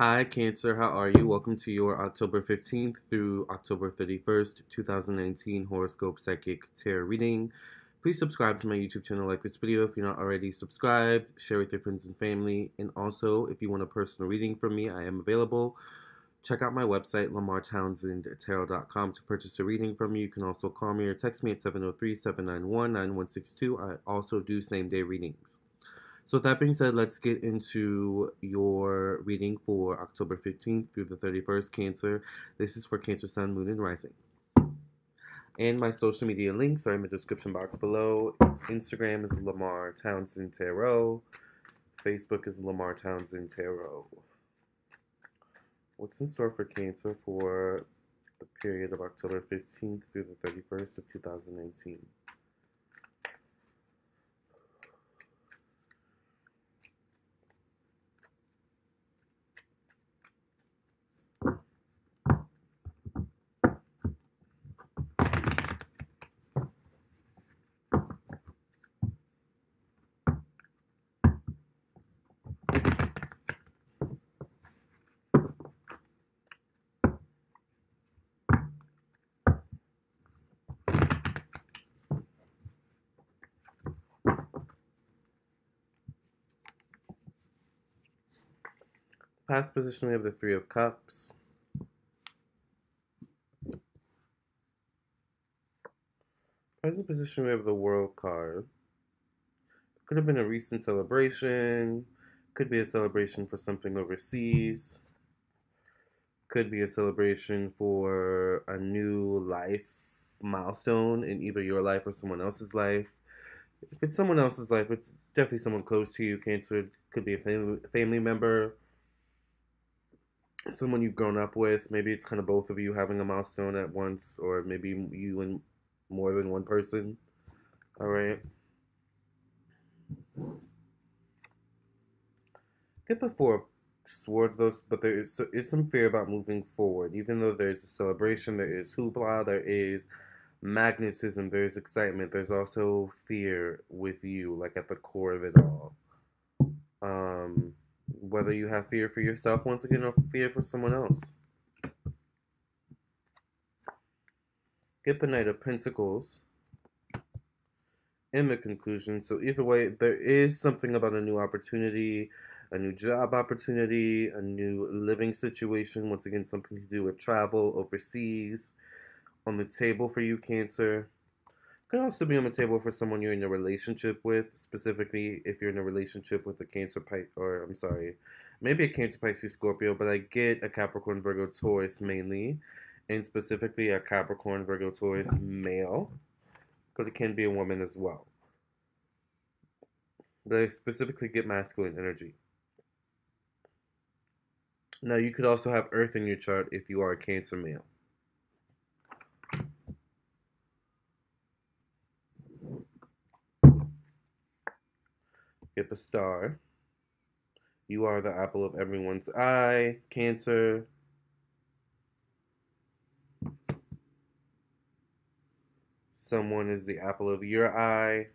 Hi Cancer, how are you? Welcome to your October 15th through October 31st, 2019 horoscope psychic tarot reading. Please subscribe to my YouTube channel, like this video if you're not already subscribed, share with your friends and family, and also if you want a personal reading from me, I am available. Check out my website, lamarrtownsendtarot.com, to purchase a reading from you. You can also call me or text me at 703-791-9162. I also do same-day readings. So with that being said, let's get into your reading for October 15th through the 31st, Cancer. This is for Cancer Sun, Moon, and Rising. And my social media links are in the description box below. Instagram is Lamarr Townsend Tarot. Facebook is Lamarr Townsend Tarot. What's in store for Cancer for the period of October 15th through the 31st of 2019? Past position, we have the Three of Cups, present position we have the World card. Could have been a recent celebration, could be a celebration for something overseas, could be a celebration for a new life milestone in either your life or someone else's life. If it's someone else's life, it's definitely someone close to you, Cancer. It could be a family member, someone you've grown up with. Maybe it's kind of both of you having a milestone at once, or maybe you and more than one person. All right. Get the Four of Swords, though, but there is some fear about moving forward. Even though there's a celebration, there is hoopla, there is magnetism, there's excitement, there's also fear with you, like at the core of it all. Whether you have fear for yourself, once again, or fear for someone else. Get the Knight of Pentacles in the conclusion. So either way, there is something about a new opportunity, a new job opportunity, a new living situation. Once again, something to do with travel overseas on the table for you, Cancer. Could also be on the table for someone you're in a relationship with, specifically if you're in a relationship with a Cancer, maybe a Cancer, Pisces, Scorpio, but I get a Capricorn, Virgo, Taurus mainly, and specifically a Capricorn, Virgo, Taurus male, but it can be a woman as well. But I specifically get masculine energy. Now, you could also have Earth in your chart if you are a Cancer male. Get the Star. You are the apple of everyone's eye, Cancer. Someone is the apple of your eye.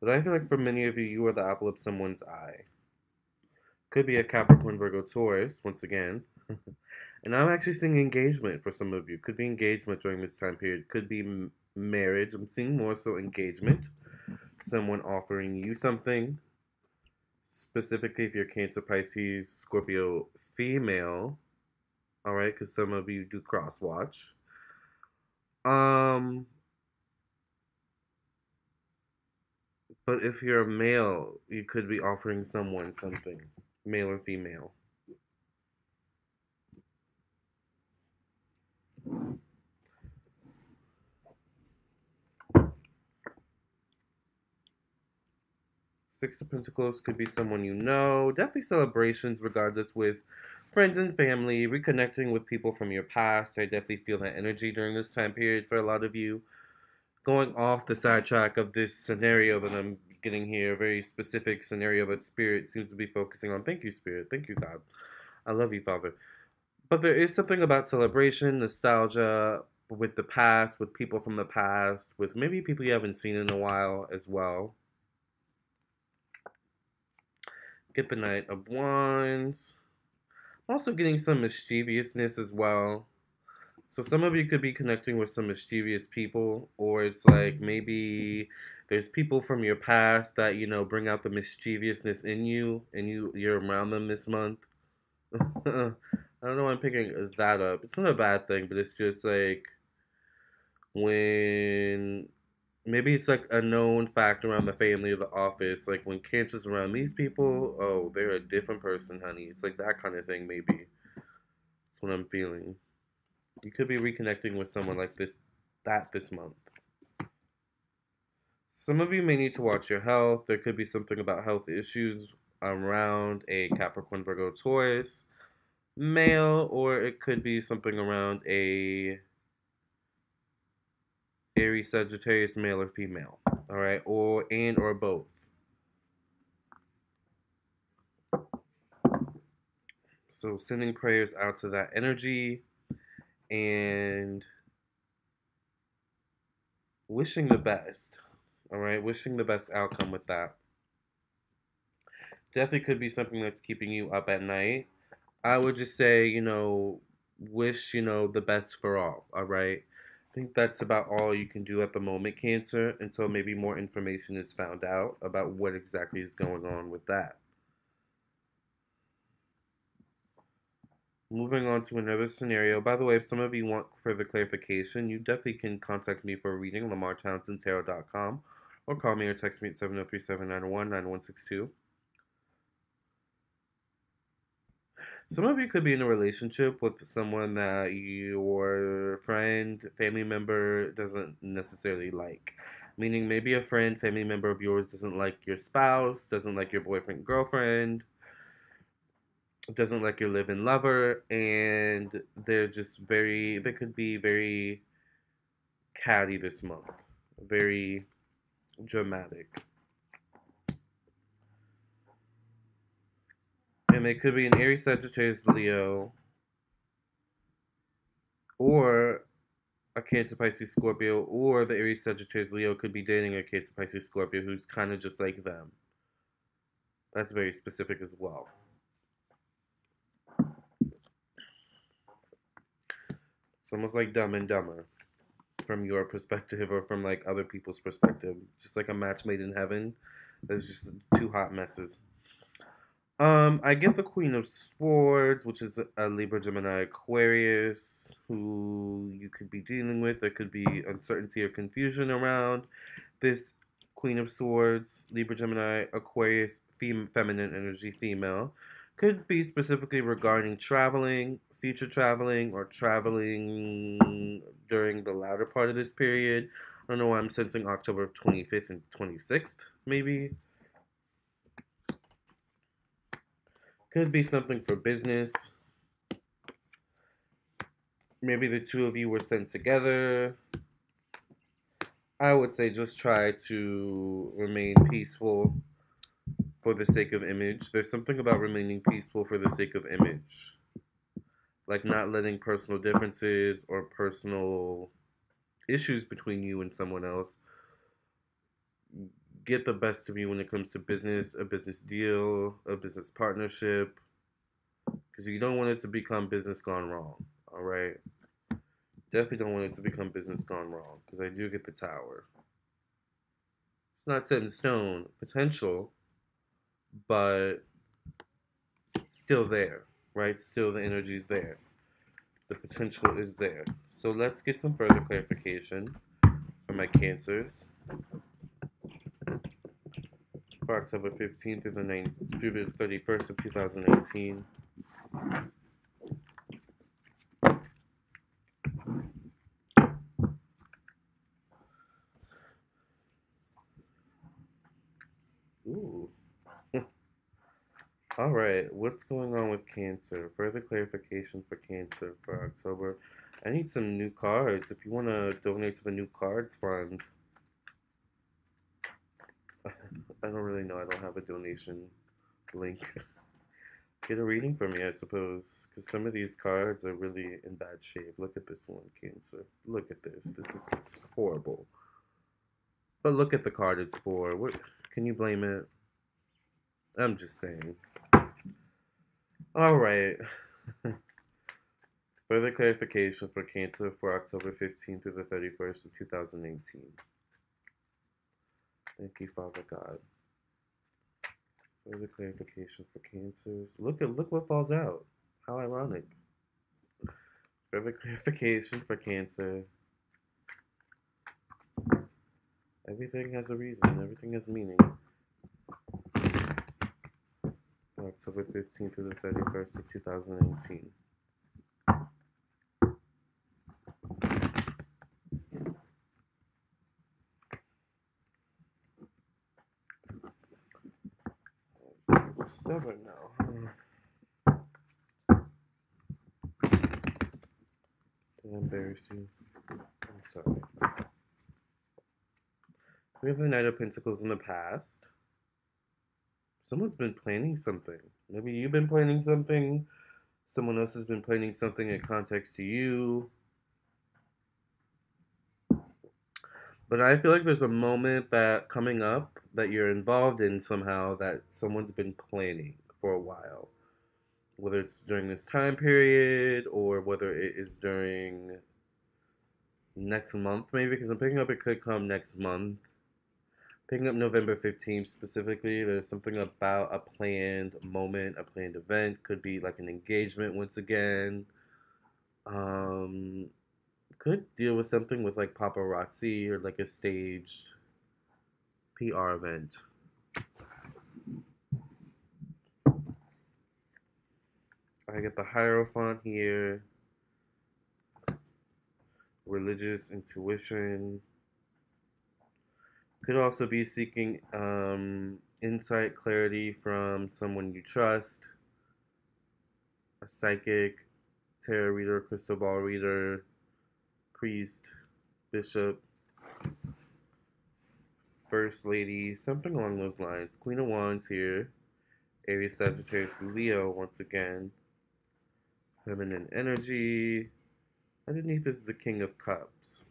But I feel like for many of you, you are the apple of someone's eye. Could be a Capricorn, Virgo, Taurus, once again. And I'm actually seeing engagement for some of you. Could be engagement during this time period. Could be marriage. I'm seeing more so engagement. Someone offering you something. Specifically if you're Cancer, Pisces, Scorpio female. Alright, because some of you do cross-watch. But if you're a male, you could be offering someone something. Male or female. Six of Pentacles could be someone you know. Definitely celebrations, regardless, with friends and family, reconnecting with people from your past. I definitely feel that energy during this time period for a lot of you. Going off the sidetrack of this scenario that I'm getting here, a very specific scenario that Spirit seems to be focusing on. Thank you, Spirit. Thank you, God. I love you, Father. But there is something about celebration, nostalgia, with the past, with people from the past, with maybe people you haven't seen in a while as well. Get the Knight of Wands. I'm also getting some mischievousness as well. So some of you could be connecting with some mischievous people, or it's like maybe there's people from your past that, you know, bring out the mischievousness in you, and you're around them this month. I don't know why I'm picking that up. It's not a bad thing, but it's just like when maybe it's like a known fact around the family or the office. Like when Cancer's around these people, oh, they're a different person, honey. It's like that kind of thing, maybe. That's what I'm feeling. You could be reconnecting with someone like this month. Some of you may need to watch your health. There could be something about health issues around a Capricorn, Virgo, Taurus male, or it could be something around a Aries, Sagittarius male or female. All right, or both. So sending prayers out to that energy and wishing the best. All right, wishing the best outcome with that. Definitely could be something that's keeping you up at night. I would just say, you know, wish, you know, the best for all right? I think that's about all you can do at the moment, Cancer, until maybe more information is found out about what exactly is going on with that. Moving on to another scenario. By the way, if some of you want further clarification, you definitely can contact me for a reading, lamarrtownsendtarot.com, or call me or text me at 703-791-9162. Some of you could be in a relationship with someone that your friend, family member doesn't necessarily like. Meaning maybe a friend, family member of yours doesn't like your spouse, doesn't like your boyfriend, girlfriend, doesn't like your live-in lover, and they're just they could be very catty this month. Very dramatic. And they could be an Aries, Sagittarius, Leo, or a Cancer, Pisces, Scorpio, or the Aries, Sagittarius, Leo could be dating a Cancer, Pisces, Scorpio who's kind of just like them. That's very specific as well. It's almost like Dumb and Dumber from your perspective or from like other people's perspective. Just like a match made in heaven. There's just two hot messes. I get the Queen of Swords, which is a Libra, Gemini, Aquarius, who you could be dealing with. There could be uncertainty or confusion around this Queen of Swords, Libra, Gemini, Aquarius, feminine energy, female. Could be specifically regarding traveling, future traveling, or traveling during the latter part of this period. I don't know why I'm sensing October 25th and 26th, maybe. Could be something for business. Maybe the two of you were sent together. I would say just try to remain peaceful for the sake of image. There's something about remaining peaceful for the sake of image. Like not letting personal differences or personal issues between you and someone else get the best of you when it comes to business, a business deal, a business partnership, because you don't want it to become business gone wrong, all right? Definitely don't want it to become business gone wrong, because I do get the Tower. It's not set in stone, potential, but still there, right? Still the energy is there. The potential is there. So let's get some further clarification for my Cancers. For October 15th through the 31st of 2018. Ooh. All right, what's going on with Cancer? Further clarification for Cancer for October. I need some new cards. If you want to donate to the New Cards Fund. I don't really know. I don't have a donation link. Get a reading for me, I suppose, because some of these cards are really in bad shape. Look at this one, Cancer. Look at this. This is horrible. But look at the card it's for. What can you blame it? I'm just saying. All right. Further clarification for Cancer for October 15th through the 31st of 2018. Thank you, Father God. Further clarification for Cancers. Look what falls out. How ironic. Further clarification for Cancer. Everything has a reason. Everything has meaning. October 15th through the 31st of 2018. It's 7 now. Did I embarrass you? I'm sorry. We have the Knight of Pentacles in the past. Someone's been planning something. Maybe you've been planning something. Someone else has been planning something in context to you. But I feel like there's a moment that coming up that you're involved in somehow that someone's been planning for a while. Whether it's during this time period or whether it is during next month maybe. Because I'm picking up it could come next month. Picking up November 15th specifically, there's something about a planned moment, a planned event. Could be like an engagement once again. Could deal with something with like paparazzi or like a staged PR event. I get the Hierophant here. Religious intuition. Could also be seeking insight, clarity from someone you trust, a psychic, tarot reader, crystal ball reader, priest, bishop, first lady, something along those lines. Queen of Wands here, Aries, Sagittarius, Leo once again, feminine energy, underneath is the King of Cups.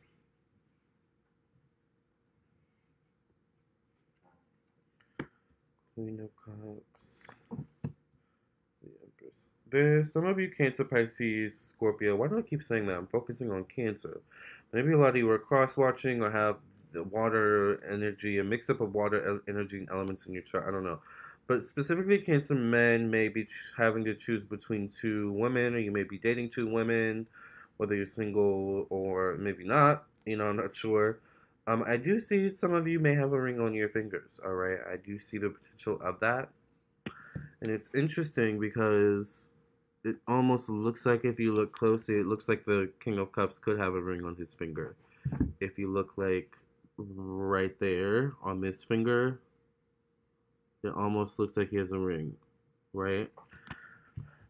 Queen of Cups, the Empress. There's some of you Cancer, Pisces, Scorpio. Why do I keep saying that? I'm focusing on Cancer. Maybe a lot of you are cross-watching or have the water energy, a mix-up of water energy and elements in your chart. I don't know. But specifically, Cancer men may be having to choose between two women, or you may be dating two women, whether you're single or maybe not. You know, I'm not sure. I do see some of you may have a ring on your fingers, all right? I do see the potential of that. And it's interesting because it almost looks like if you look closely, it looks like the King of Cups could have a ring on his finger. If you look like right there on this finger, it almost looks like he has a ring, right?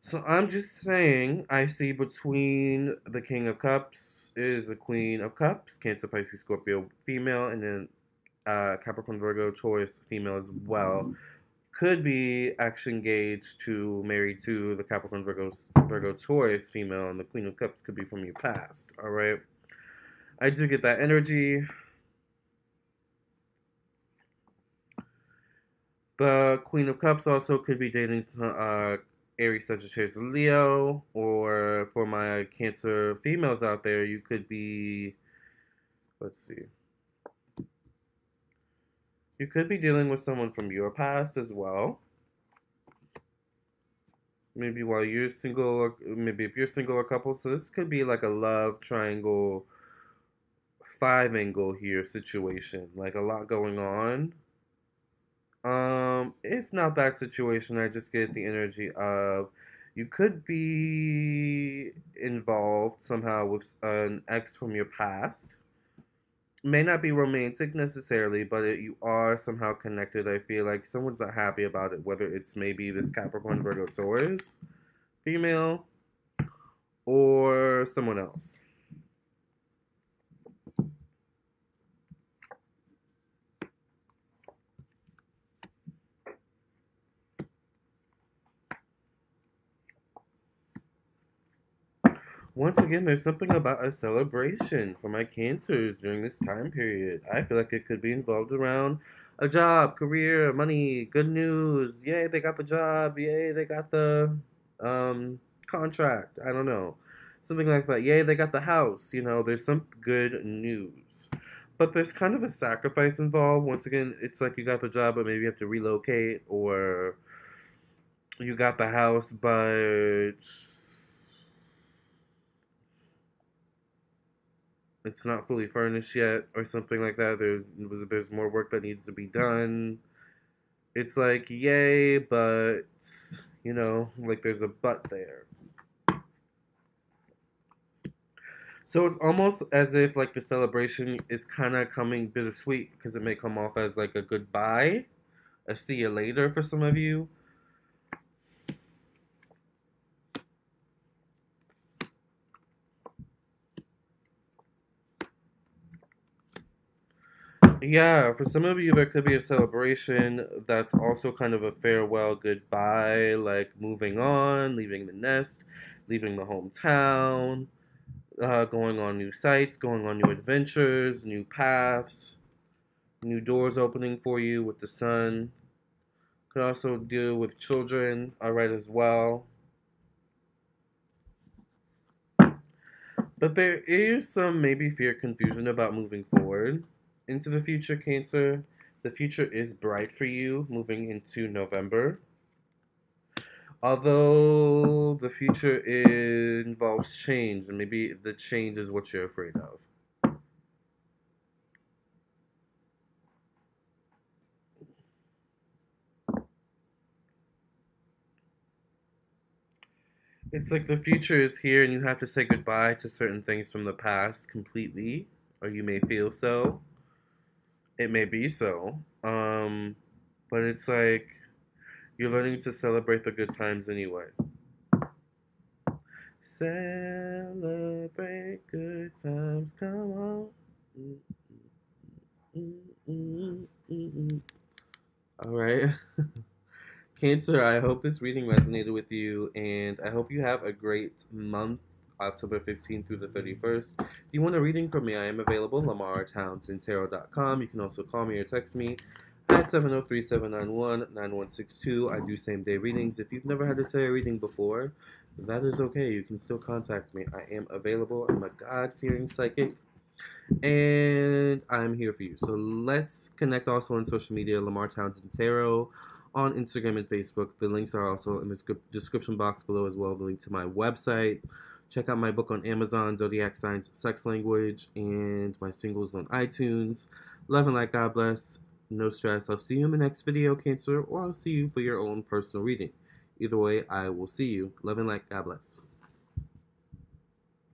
So I'm just saying, I see between the King of Cups is the Queen of Cups, Cancer, Pisces, Scorpio, female, and then Capricorn, Virgo, Taurus, female as well. Could be actually engaged to, married to the Capricorn, Virgo, Taurus, female, and the Queen of Cups could be from your past, all right? I do get that energy. The Queen of Cups also could be dating Aries, Sagittarius, Leo, or for my Cancer females out there, you could be, let's see, you could be dealing with someone from your past as well. Maybe while you're single, or maybe if you're single or couple, so this could be like a love triangle, 5 angle here situation, like a lot going on. If not that situation, I just get the energy of you could be involved somehow with an ex from your past. May not be romantic necessarily, but you are somehow connected. I feel like someone's not happy about it, whether it's maybe this Capricorn, Virgo, Taurus female or someone else. Once again, there's something about a celebration for my Cancers during this time period. I feel like it could be involved around a job, career, money, good news. Yay, they got the job. Yay, they got the contract. I don't know. Something like that. Yay, they got the house. You know, there's some good news. But there's kind of a sacrifice involved. Once again, it's like you got the job, but maybe you have to relocate, or you got the house, but it's not fully furnished yet, or something like that. There's more work that needs to be done. It's like, yay, but, you know, like there's a but there. So it's almost as if, like, the celebration is kind of coming bittersweet, because it may come off as, like, a goodbye, a see you later for some of you. Yeah, for some of you, there could be a celebration that's also kind of a farewell, goodbye, like, moving on, leaving the nest, leaving the hometown. Going on new sites, going on new adventures, new paths, new doors opening for you with the sun. Could also deal with children, alright, as well. But there is some maybe fear, confusion about moving forward into the future, Cancer. The future is bright for you moving into November. Although the future involves change, and maybe the change is what you're afraid of. It's like the future is here and you have to say goodbye to certain things from the past completely, or you may feel so. It may be so. But it's like, you're learning to celebrate the good times anyway. Celebrate good times, come on. All right. Cancer, I hope this reading resonated with you, and I hope you have a great month, October 15th through the 31st. If you want a reading from me, I am available, lamarrtownsendtarot.com. You can also call me or text me at 703-791-9162. I do same-day readings. If you've never had a tarot reading before, that is okay. You can still contact me. I am available. I'm a God-fearing psychic, and I'm here for you. So let's connect also on social media, Lamarr Townsend Tarot, on Instagram and Facebook. The links are also in the description box below as well. The link to my website. Check out my book on Amazon, Zodiac Signs Sex Language, and my singles on iTunes. Love and light. God bless. No stress. I'll see you in the next video, Cancer, or I'll see you for your own personal reading. Either way, I will see you. Love and light. God bless.